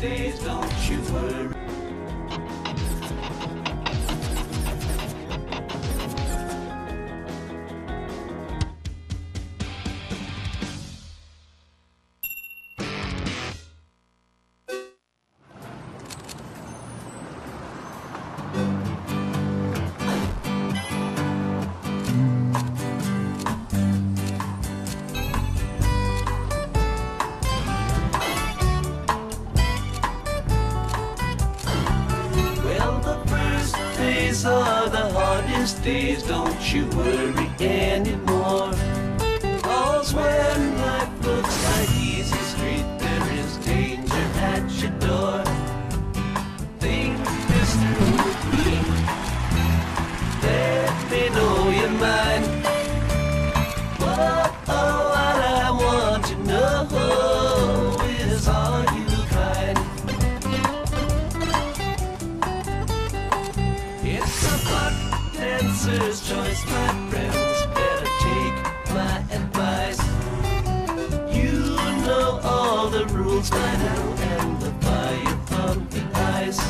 days, don't you worry. Are the hardest days, don't you worry anymore. All's when life looks like easy street, there is danger at your door. Think this through with me, let me know your mind. But all I want to know is, are you kind? Dancer's choice, my friends, better take my advice. You know all the rules by now and the fire from the ice.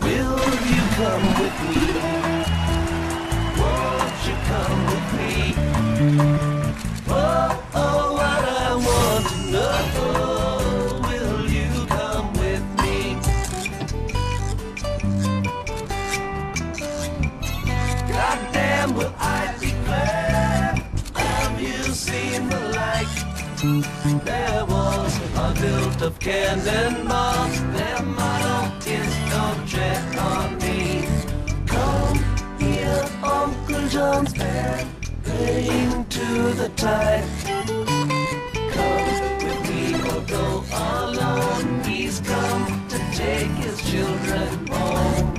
Will you come with me? Won't you come with me? Oh, oh, what I want to know, will you come with me? Goddamn, will I be glad have you seen the like? There was a built of cannonballs, their motto is don't tread on me. Come here, Uncle John's Band, playing to the tide. Come with me or go alone, he's come to take his children home.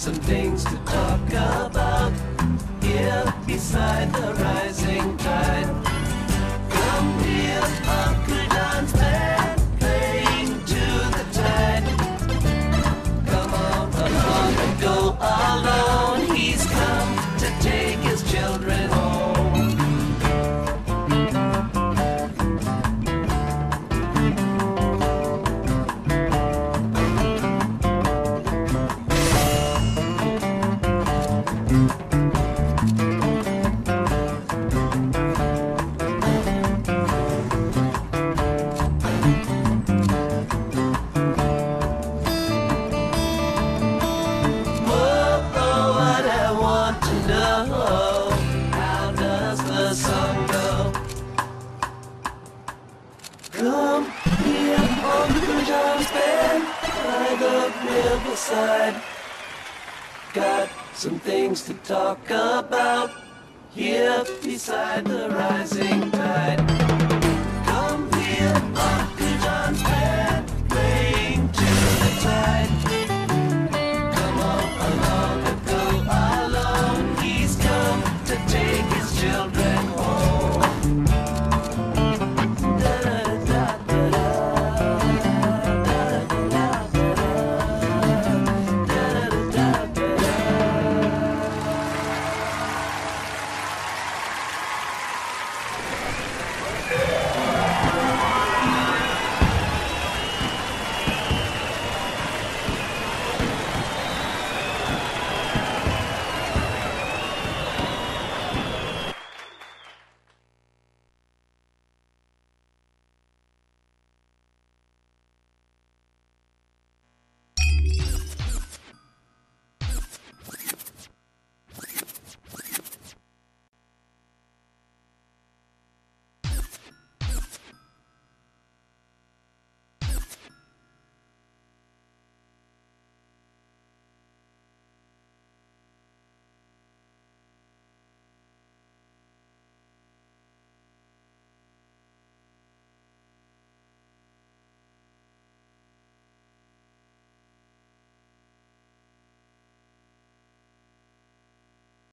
Some things to talk about here beside the rising tide. Come here, Uncle John's Band, playing to the tide. Come on along and go alone, he's come to take his children home. Come here, Uncle John's Band, by the riverside. Got some things to talk about here beside the rising tide. Come here, Uncle